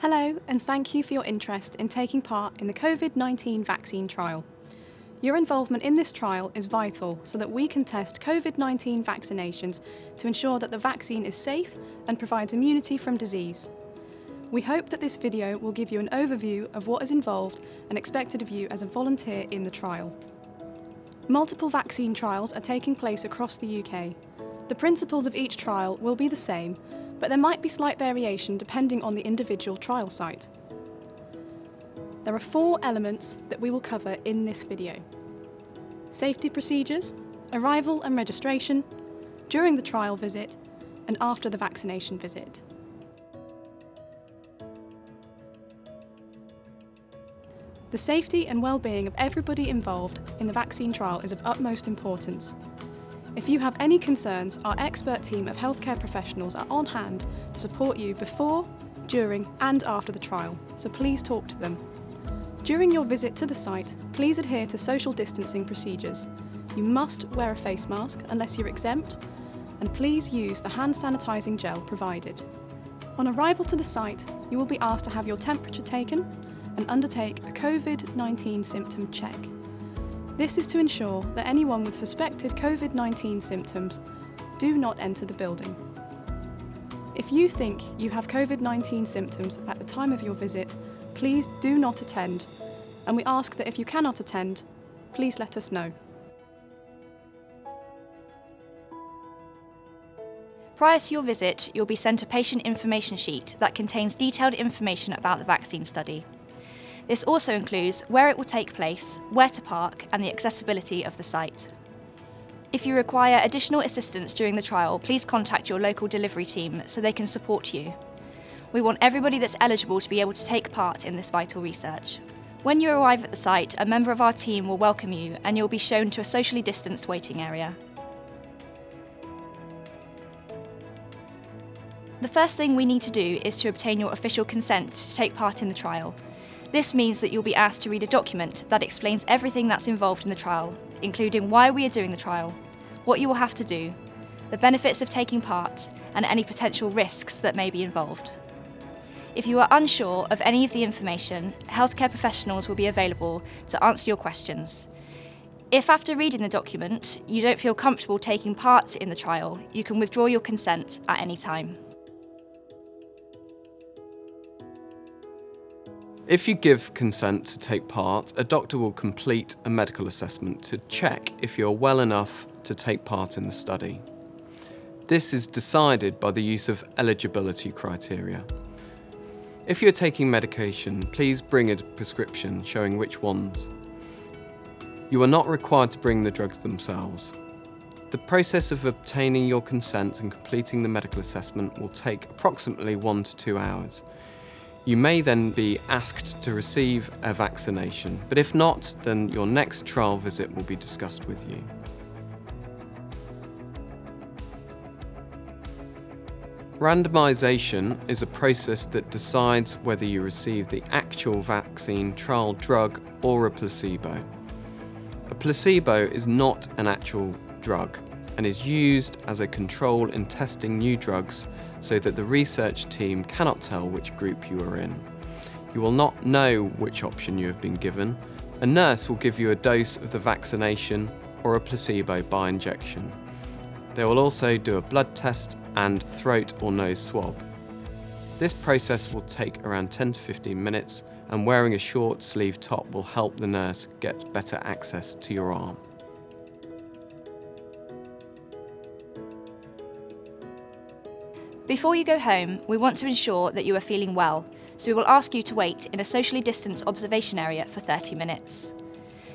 Hello, and thank you for your interest in taking part in the COVID-19 vaccine trial. Your involvement in this trial is vital so that we can test COVID-19 vaccinations to ensure that the vaccine is safe and provides immunity from disease. We hope that this video will give you an overview of what is involved and expected of you as a volunteer in the trial. Multiple vaccine trials are taking place across the UK. The principles of each trial will be the same, but there might be slight variation depending on the individual trial site. There are four elements that we will cover in this video: safety procedures, arrival and registration, during the trial visit, and after the vaccination visit. The safety and well-being of everybody involved in the vaccine trial is of utmost importance. If you have any concerns, our expert team of healthcare professionals are on hand to support you before, during and after the trial, so please talk to them. During your visit to the site, please adhere to social distancing procedures. You must wear a face mask unless you're exempt, and please use the hand sanitising gel provided. On arrival to the site, you will be asked to have your temperature taken and undertake a COVID-19 symptom check. This is to ensure that anyone with suspected COVID-19 symptoms do not enter the building. If you think you have COVID-19 symptoms at the time of your visit, please do not attend, and we ask that if you cannot attend, please let us know. Prior to your visit, you'll be sent a patient information sheet that contains detailed information about the vaccine study. This also includes where it will take place, where to park, and the accessibility of the site. If you require additional assistance during the trial, please contact your local delivery team so they can support you. We want everybody that's eligible to be able to take part in this vital research. When you arrive at the site, a member of our team will welcome you and you'll be shown to a socially distanced waiting area. The first thing we need to do is to obtain your official consent to take part in the trial. This means that you'll be asked to read a document that explains everything that's involved in the trial, including why we are doing the trial, what you will have to do, the benefits of taking part, and any potential risks that may be involved. If you are unsure of any of the information, healthcare professionals will be available to answer your questions. If after reading the document, you don't feel comfortable taking part in the trial, you can withdraw your consent at any time. If you give consent to take part, a doctor will complete a medical assessment to check if you're well enough to take part in the study. This is decided by the use of eligibility criteria. If you're taking medication, please bring a prescription showing which ones. You are not required to bring the drugs themselves. The process of obtaining your consent and completing the medical assessment will take approximately 1 to 2 hours. You may then be asked to receive a vaccination, but if not, then your next trial visit will be discussed with you. Randomisation is a process that decides whether you receive the actual vaccine trial drug or a placebo. A placebo is not an actual drug and is used as a control in testing new drugs so that the research team cannot tell which group you are in. You will not know which option you have been given. A nurse will give you a dose of the vaccination or a placebo by injection. They will also do a blood test and throat or nose swab. This process will take around 10 to 15 minutes, and wearing a short sleeve top will help the nurse get better access to your arm. Before you go home, we want to ensure that you are feeling well, so we will ask you to wait in a socially distanced observation area for 30 minutes.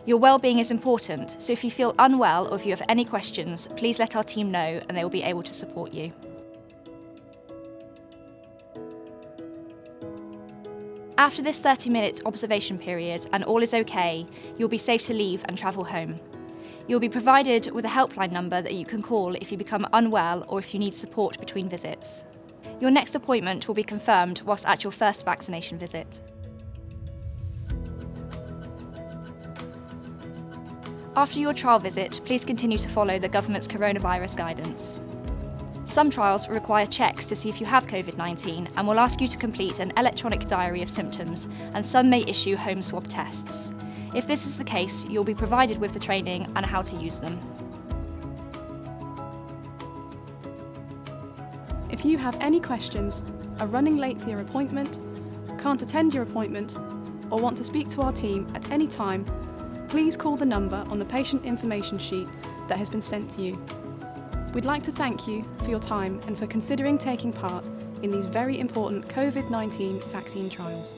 Your well-being is important, so if you feel unwell or if you have any questions, please let our team know and they will be able to support you. After this 30-minute observation period and all is okay, you'll be safe to leave and travel home. You'll be provided with a helpline number that you can call if you become unwell or if you need support between visits. Your next appointment will be confirmed whilst at your first vaccination visit. After your trial visit, please continue to follow the government's coronavirus guidance. Some trials require checks to see if you have COVID-19 and will ask you to complete an electronic diary of symptoms, and some may issue home swab tests. If this is the case, you'll be provided with the training and how to use them. If you have any questions, are running late for your appointment, can't attend your appointment, or want to speak to our team at any time, please call the number on the patient information sheet that has been sent to you. We'd like to thank you for your time and for considering taking part in these very important COVID-19 vaccine trials.